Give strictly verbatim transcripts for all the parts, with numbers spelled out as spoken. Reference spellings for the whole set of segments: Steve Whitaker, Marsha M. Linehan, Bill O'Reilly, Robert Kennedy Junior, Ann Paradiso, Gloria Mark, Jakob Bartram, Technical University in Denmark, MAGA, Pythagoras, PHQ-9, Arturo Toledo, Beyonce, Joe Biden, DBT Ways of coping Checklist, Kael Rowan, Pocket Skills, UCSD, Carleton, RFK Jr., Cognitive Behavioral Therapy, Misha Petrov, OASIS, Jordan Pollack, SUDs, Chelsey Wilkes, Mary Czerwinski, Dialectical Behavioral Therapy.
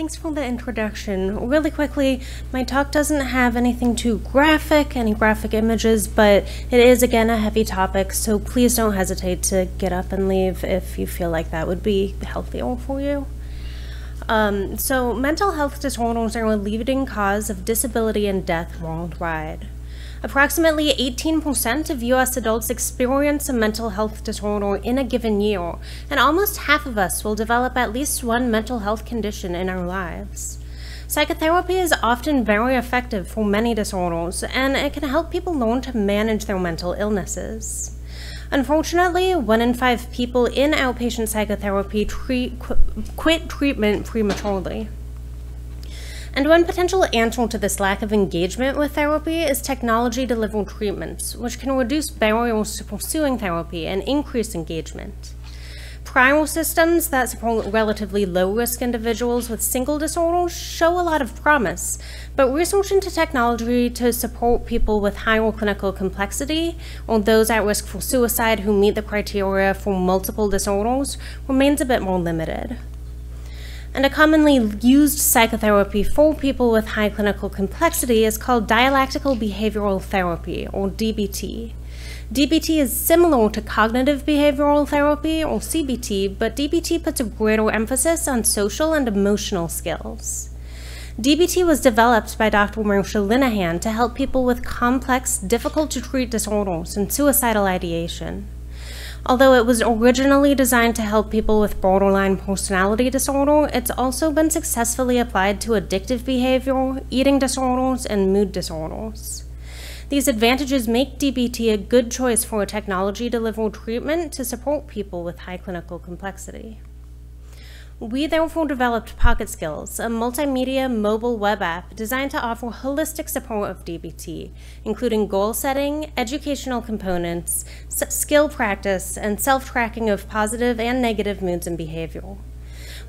Thanks for the introduction. Really quickly, my talk doesn't have anything too graphic, any graphic images, but it is, again, a heavy topic, so please don't hesitate to get up and leave if you feel like that would be healthier for you. Um, so, mental health disorders are a leading cause of disability and death worldwide. Approximately eighteen percent of U S adults experience a mental health disorder in a given year, and almost half of us will develop at least one mental health condition in our lives. Psychotherapy is often very effective for many disorders, and it can help people learn to manage their mental illnesses. Unfortunately, one in five people in outpatient psychotherapy treat, qu quit treatment prematurely. And one potential answer to this lack of engagement with therapy is technology-delivered treatments, which can reduce barriers to pursuing therapy and increase engagement. Prior systems that support relatively low-risk individuals with single disorders show a lot of promise, but research into technology to support people with higher clinical complexity or those at risk for suicide who meet the criteria for multiple disorders remains a bit more limited. And a commonly used psychotherapy for people with high clinical complexity is called Dialectical Behavioral Therapy, or D B T. D B T is similar to Cognitive Behavioral Therapy, or C B T, but D B T puts a greater emphasis on social and emotional skills. D B T was developed by Doctor Marsha Linehan to help people with complex, difficult-to-treat disorders and suicidal ideation. Although it was originally designed to help people with borderline personality disorder, it's also been successfully applied to addictive behavior, eating disorders, and mood disorders. These advantages make D B T a good choice for a technology-delivered treatment to support people with high clinical complexity. We therefore developed Pocket Skills, a multimedia mobile web app designed to offer holistic support of D B T, including goal setting, educational components, skill practice, and self-tracking of positive and negative moods and behavior.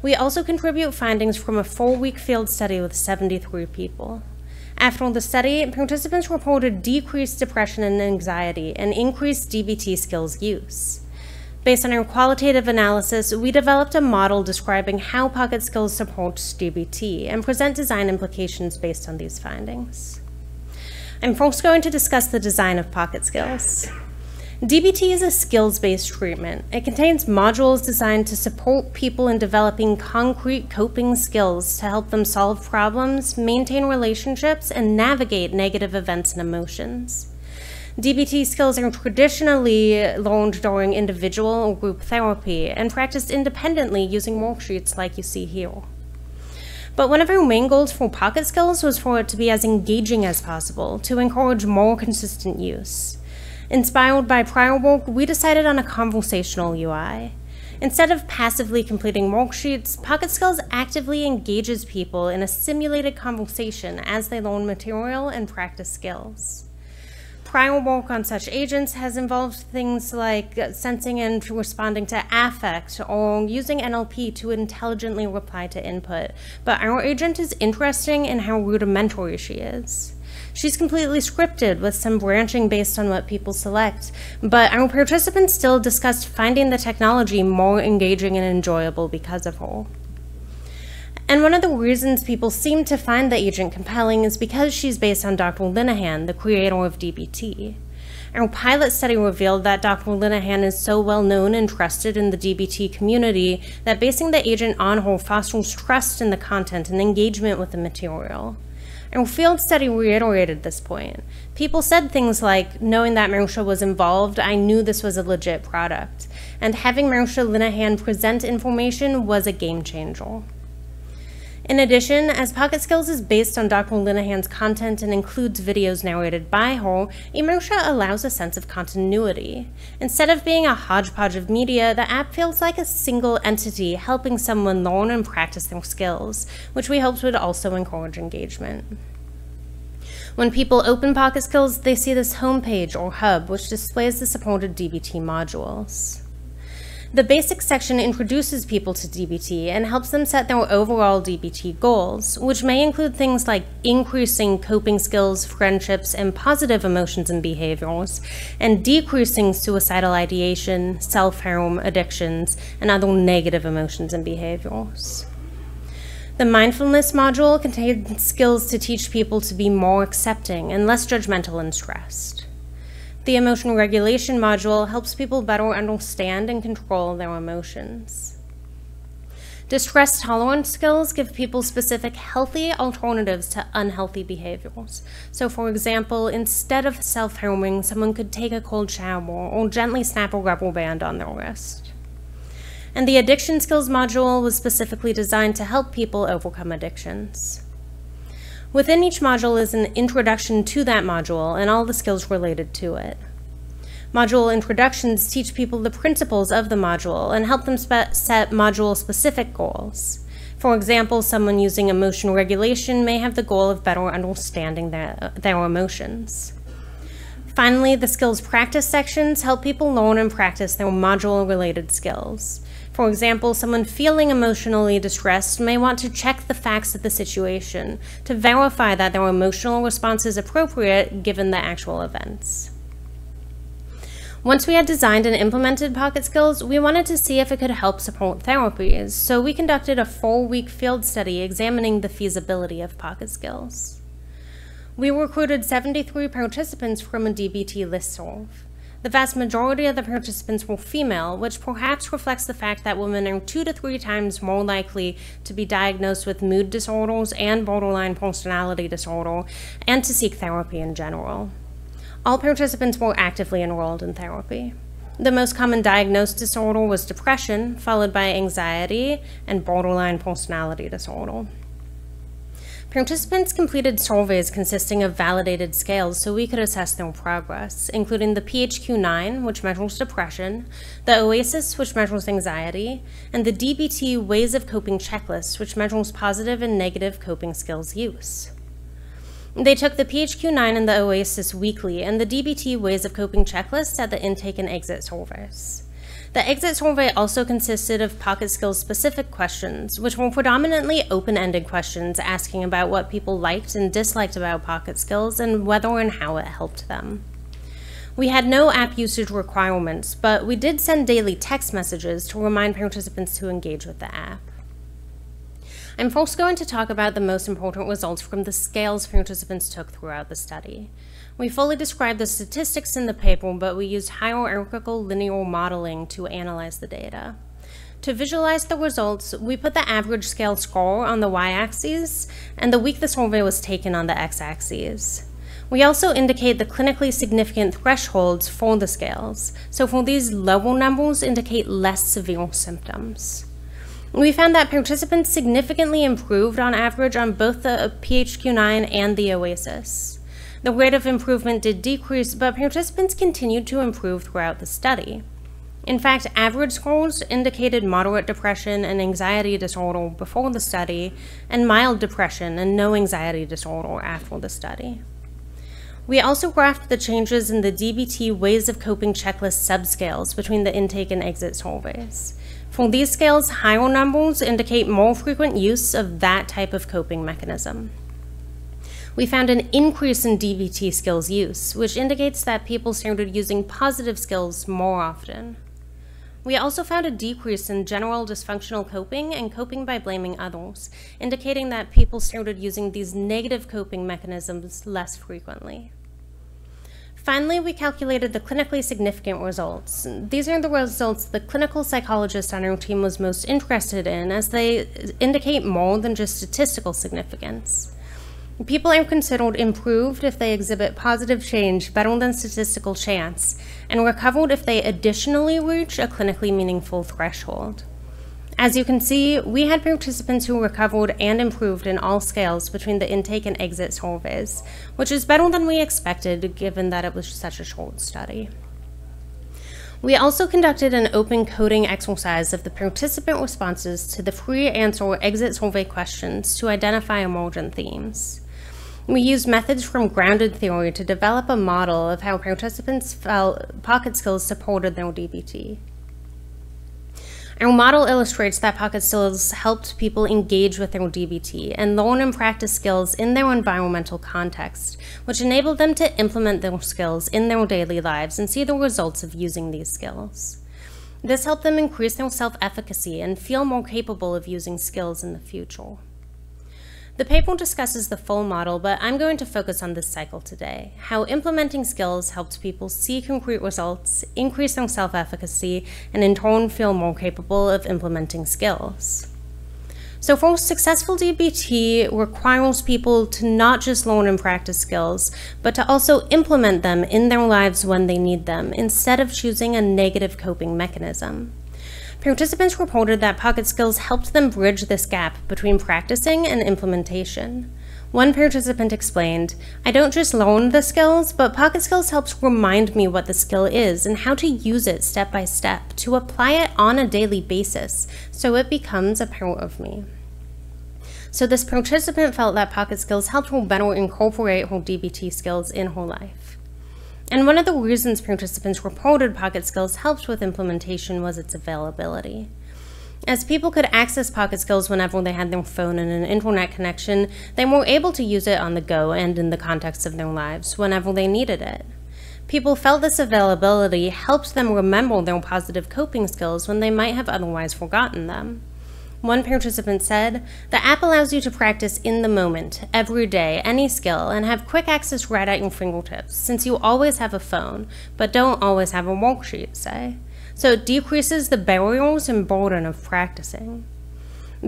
We also contribute findings from a four-week field study with seventy-three people. After the study, participants reported decreased depression and anxiety and increased D B T skills use. Based on our qualitative analysis, we developed a model describing how Pocket Skills supports D B T and present design implications based on these findings. I'm first going to discuss the design of Pocket Skills. D B T is a skills-based treatment. It contains modules designed to support people in developing concrete coping skills to help them solve problems, maintain relationships, and navigate negative events and emotions. D B T skills are traditionally learned during individual or group therapy and practiced independently using worksheets like you see here. But one of our main goals for Pocket Skills was for it to be as engaging as possible, to encourage more consistent use. Inspired by prior work, we decided on a conversational U I. Instead of passively completing worksheets, Pocket Skills actively engages people in a simulated conversation as they learn material and practice skills. Prior work on such agents has involved things like sensing and responding to affect or using N L P to intelligently reply to input, but our agent is interesting in how rudimentary she is. She's completely scripted with some branching based on what people select, but our participants still discussed finding the technology more engaging and enjoyable because of her. And one of the reasons people seem to find the agent compelling is because she's based on Doctor Linehan, the creator of D B T. Our pilot study revealed that Doctor Linehan is so well known and trusted in the D B T community that basing the agent on her fosters trust in the content and engagement with the material. Our field study reiterated this point. People said things like, knowing that Marsha was involved, I knew this was a legit product. And having Marsha Linehan present information was a game changer. In addition, as Pocket Skills is based on Doctor Linehan's content and includes videos narrated by her, Marsha allows a sense of continuity. Instead of being a hodgepodge of media, the app feels like a single entity helping someone learn and practice their skills, which we hoped would also encourage engagement. When people open Pocket Skills, they see this homepage or hub, which displays the supported D B T modules. The basics section introduces people to D B T and helps them set their overall D B T goals, which may include things like increasing coping skills, friendships, and positive emotions and behaviors, and decreasing suicidal ideation, self-harm, addictions, and other negative emotions and behaviors. The mindfulness module contains skills to teach people to be more accepting and less judgmental and stressed. The emotional regulation module helps people better understand and control their emotions. Distress tolerance skills give people specific healthy alternatives to unhealthy behaviors. So for example, instead of self-harming, someone could take a cold shower or gently snap a rubber band on their wrist. And the addiction skills module was specifically designed to help people overcome addictions. Within each module is an introduction to that module and all the skills related to it. Module introductions teach people the principles of the module and help them set module-specific goals. For example, someone using emotion regulation may have the goal of better understanding their, their emotions. Finally, the skills practice sections help people learn and practice their module-related skills. For example, someone feeling emotionally distressed may want to check the facts of the situation to verify that their emotional response is appropriate given the actual events. Once we had designed and implemented Pocket Skills, we wanted to see if it could help support therapies, so we conducted a four-week field study examining the feasibility of Pocket Skills. We recruited seventy-three participants from a D B T listserv. The vast majority of the participants were female, which perhaps reflects the fact that women are two to three times more likely to be diagnosed with mood disorders and borderline personality disorder, and to seek therapy in general. All participants were actively enrolled in therapy. The most common diagnosed disorder was depression, followed by anxiety and borderline personality disorder. Participants completed surveys consisting of validated scales so we could assess their progress, including the P H Q nine, which measures depression, the OASIS, which measures anxiety, and the D B T Ways of Coping Checklist, which measures positive and negative coping skills use. They took the P H Q nine and the OASIS weekly and the D B T Ways of Coping Checklist at the intake and exit surveys. The exit survey also consisted of Pocket Skills specific questions, which were predominantly open-ended questions asking about what people liked and disliked about Pocket Skills and whether and how it helped them. We had no app usage requirements, but we did send daily text messages to remind participants to engage with the app. I'm first going to talk about the most important results from the scales participants took throughout the study. We fully described the statistics in the paper, but we used hierarchical linear modeling to analyze the data. To visualize the results, we put the average scale score on the y-axis and the week the survey was taken on the x-axis. We also indicate the clinically significant thresholds for the scales, so for these lower numbers indicate less severe symptoms. We found that participants significantly improved on average on both the P H Q nine and the OASIS. The rate of improvement did decrease, but participants continued to improve throughout the study. In fact, average scores indicated moderate depression and anxiety disorder before the study, and mild depression and no anxiety disorder after the study. We also graphed the changes in the D B T Ways of Coping Checklist subscales between the intake and exit surveys. For these scales, higher numbers indicate more frequent use of that type of coping mechanism. We found an increase in D B T skills use, which indicates that people started using positive skills more often. We also found a decrease in general dysfunctional coping and coping by blaming others, indicating that people started using these negative coping mechanisms less frequently. Finally, we calculated the clinically significant results. These are the results the clinical psychologist on our team was most interested in, as they indicate more than just statistical significance. People are considered improved if they exhibit positive change better than statistical chance, and recovered if they additionally reach a clinically meaningful threshold. As you can see, we had participants who recovered and improved in all scales between the intake and exit surveys, which is better than we expected given that it was such a short study. We also conducted an open coding exercise of the participant responses to the free answer exit survey questions to identify emergent themes. We used methods from grounded theory to develop a model of how participants felt Pocket Skills supported their D B T. Our model illustrates that Pocket Skills helped people engage with their D B T and learn and practice skills in their environmental context, which enabled them to implement their skills in their daily lives and see the results of using these skills. This helped them increase their self-efficacy and feel more capable of using skills in the future. The paper discusses the full model, but I'm going to focus on this cycle today, how implementing skills helps people see concrete results, increase their self-efficacy, and in turn feel more capable of implementing skills. So for successful D B T requires people to not just learn and practice skills, but to also implement them in their lives when they need them, instead of choosing a negative coping mechanism. Participants reported that Pocket Skills helped them bridge this gap between practicing and implementation. One participant explained, "I don't just learn the skills, but Pocket Skills helps remind me what the skill is and how to use it step by step, to apply it on a daily basis, so it becomes a part of me." So this participant felt that Pocket Skills helped her better incorporate her D B T skills in her life. And one of the reasons participants reported Pocket Skills helped with implementation was its availability. As people could access Pocket Skills whenever they had their phone and an internet connection, they were able to use it on the go and in the context of their lives whenever they needed it. People felt this availability helped them remember their positive coping skills when they might have otherwise forgotten them. One participant said, "The app allows you to practice in the moment, every day, any skill, and have quick access right at your fingertips, since you always have a phone, but don't always have a worksheet, say. So it decreases the barriers and burden of practicing."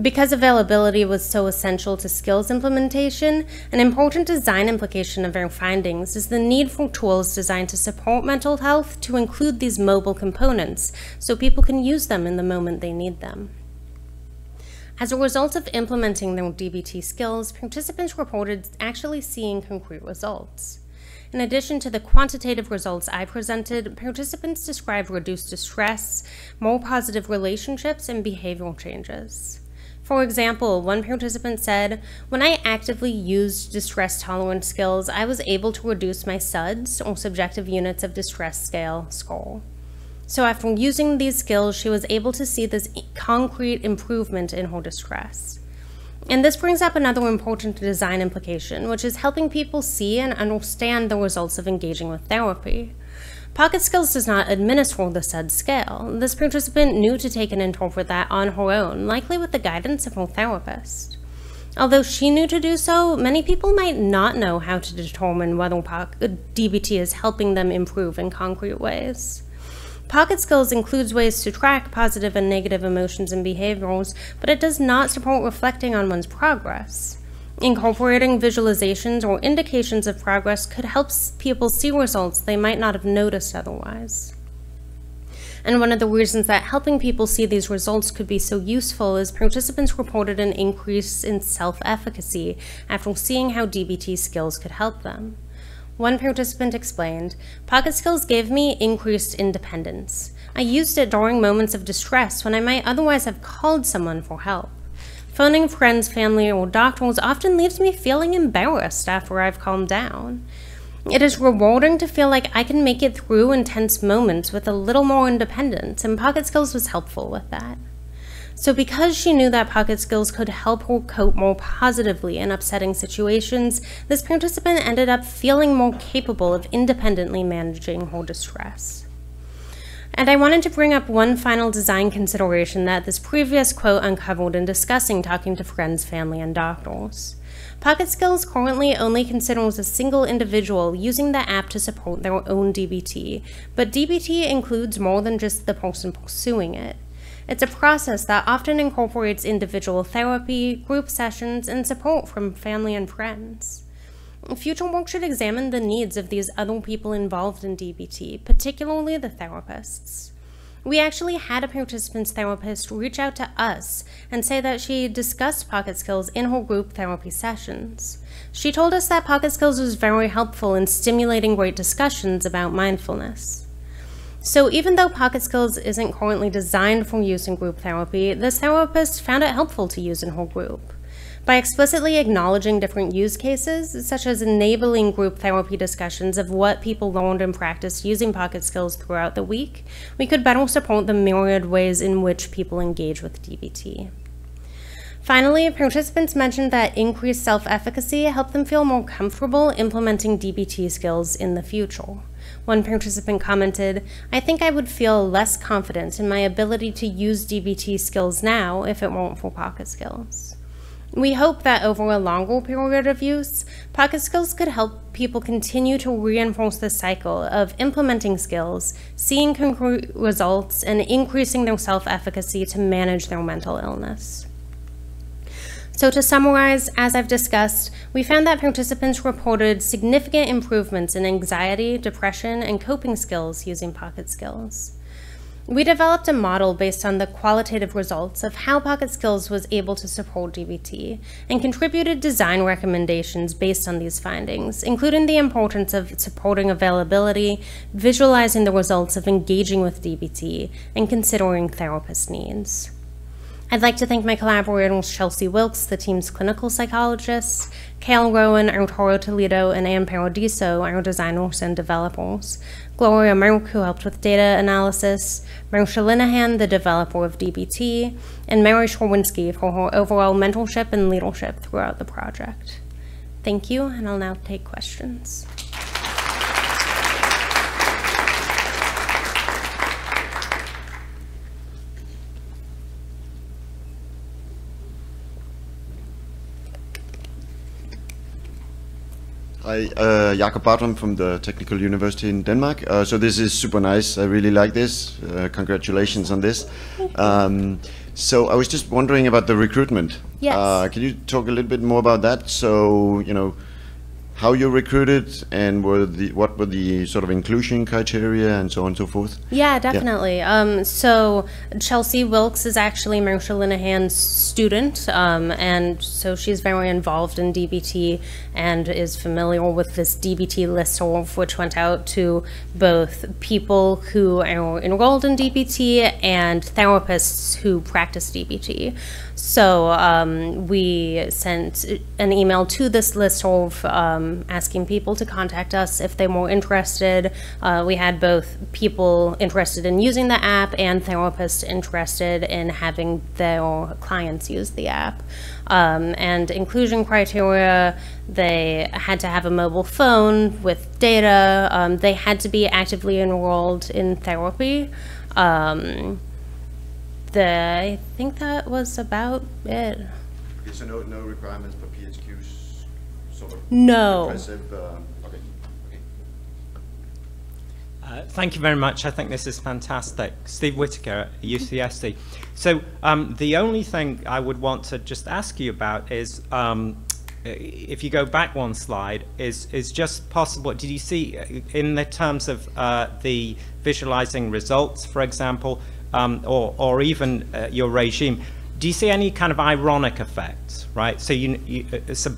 Because availability was so essential to skills implementation, an important design implication of our findings is the need for tools designed to support mental health to include these mobile components, so people can use them in the moment they need them. As a result of implementing their D B T skills, participants reported actually seeing concrete results. In addition to the quantitative results I presented, participants described reduced distress, more positive relationships, and behavioral changes. For example, one participant said, "When I actively used distress tolerance skills, I was able to reduce my S U Ds, or subjective units of distress scale, score." So after using these skills, she was able to see this concrete improvement in her distress. And this brings up another important design implication, which is helping people see and understand the results of engaging with therapy. Pocket Skills does not administer the said scale. This participant knew to take and interpret that on her own, likely with the guidance of her therapist. Although she knew to do so, many people might not know how to determine whether D B T is helping them improve in concrete ways. Pocket Skills includes ways to track positive and negative emotions and behaviors, but it does not support reflecting on one's progress. Incorporating visualizations or indications of progress could help people see results they might not have noticed otherwise. And one of the reasons that helping people see these results could be so useful is participants reported an increase in self-efficacy after seeing how D B T skills could help them. One participant explained, "Pocket Skills gave me increased independence. I used it during moments of distress when I might otherwise have called someone for help. Phoning friends, family, or doctors often leaves me feeling embarrassed after I've calmed down. It is rewarding to feel like I can make it through intense moments with a little more independence, and Pocket Skills was helpful with that." So because she knew that Pocket Skills could help her cope more positively in upsetting situations, this participant ended up feeling more capable of independently managing her distress. And I wanted to bring up one final design consideration that this previous quote uncovered in discussing talking to friends, family, and doctors. Pocket Skills currently only considers a single individual using the app to support their own D B T, but D B T includes more than just the person pursuing it. It's a process that often incorporates individual therapy, group sessions, and support from family and friends. Future work should examine the needs of these other people involved in D B T, particularly the therapists. We actually had a participant's therapist reach out to us and say that she discussed Pocket Skills in her group therapy sessions. She told us that Pocket Skills was very helpful in stimulating great discussions about mindfulness. So even though Pocket Skills isn't currently designed for use in group therapy, this therapist found it helpful to use in her group. By explicitly acknowledging different use cases, such as enabling group therapy discussions of what people learned and practiced using Pocket Skills throughout the week, we could better support the myriad ways in which people engage with D B T. Finally, participants mentioned that increased self-efficacy helped them feel more comfortable implementing D B T skills in the future. One participant commented, "I think I would feel less confident in my ability to use D B T skills now if it weren't for Pocket Skills." We hope that over a longer period of use, Pocket Skills could help people continue to reinforce the cycle of implementing skills, seeing concrete results, and increasing their self-efficacy to manage their mental illness. So to summarize, as I've discussed, we found that participants reported significant improvements in anxiety, depression, and coping skills using Pocket Skills. We developed a model based on the qualitative results of how Pocket Skills was able to support D B T and contributed design recommendations based on these findings, including the importance of supporting availability, visualizing the results of engaging with D B T, and considering therapist needs. I'd like to thank my collaborators Chelsey Wilkes, the team's clinical psychologist, Kael Rowan, Arturo Toledo, and Ann Paradiso, our designers and developers, Gloria Mark, who helped with data analysis, Marsha Linehan, the developer of D B T, and Mary Czerwinski for her overall mentorship and leadership throughout the project. Thank you, and I'll now take questions. Hi, uh, Jakob Bartram from the Technical University in Denmark. Uh, so this is super nice. I really like this. Uh, congratulations on this. Um, so I was just wondering about the recruitment. Yes. Uh, can you talk a little bit more about that? So, you know, how you recruited and were the, what were the sort of inclusion criteria and so on and so forth? Yeah, definitely. Yeah. Um, so Chelsey Wilkes is actually Marsha Linehan's student, um, and so she's very involved in D B T and is familiar with this D B T listserv, which went out to both people who are enrolled in D B T and therapists who practice D B T. So um, we sent an email to this listserv um, asking people to contact us if they were interested. Uh, we had both people interested in using the app and therapists interested in having their clients use the app. Um, and inclusion criteria, they had to have a mobile phone with data. Um, they had to be actively enrolled in therapy. Um, The, I think that was about it. Okay, so no, no requirements for P H Qs? Sort of no. Impressive, uh, okay. Okay. Uh, thank you very much. I think this is fantastic. Steve Whitaker at U C S D. So um, the only thing I would want to just ask you about is, um, if you go back one slide, is, is just possible, did you see in the terms of uh, the visualizing results, for example, Um, or, or even uh, your regime, do you see any kind of ironic effects, right? So you, you, it's a,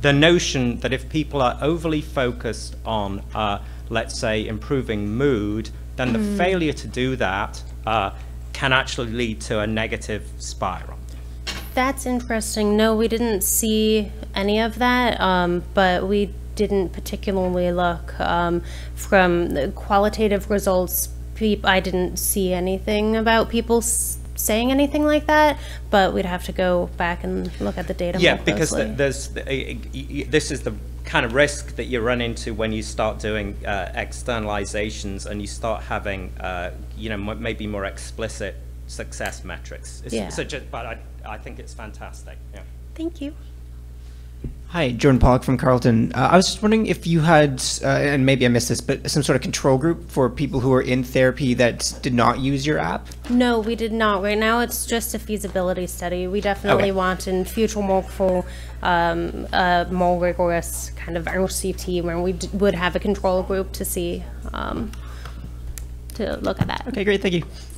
the notion that if people are overly focused on, uh, let's say, improving mood, then the mm. failure to do that uh, can actually lead to a negative spiral. That's interesting. No, we didn't see any of that, um, but we didn't particularly look um, from the qualitative results. I didn't see anything about people saying anything like that, but we'd have to go back and look at the data. Yeah, more because the, there's the, this is the kind of risk that you run into when you start doing uh, externalizations and you start having, uh, you know, maybe more explicit success metrics. It's, yeah. So just, but I, I think it's fantastic. Yeah. Thank you. Hi, Jordan Pollack from Carleton. Uh, I was just wondering if you had, uh, and maybe I missed this, but some sort of control group for people who are in therapy that did not use your app? No, we did not. Right now it's just a feasibility study. We definitely okay. want in future more for um, a more rigorous kind of R C T where we d would have a control group to see, um, to look at that. Okay, great. Thank you.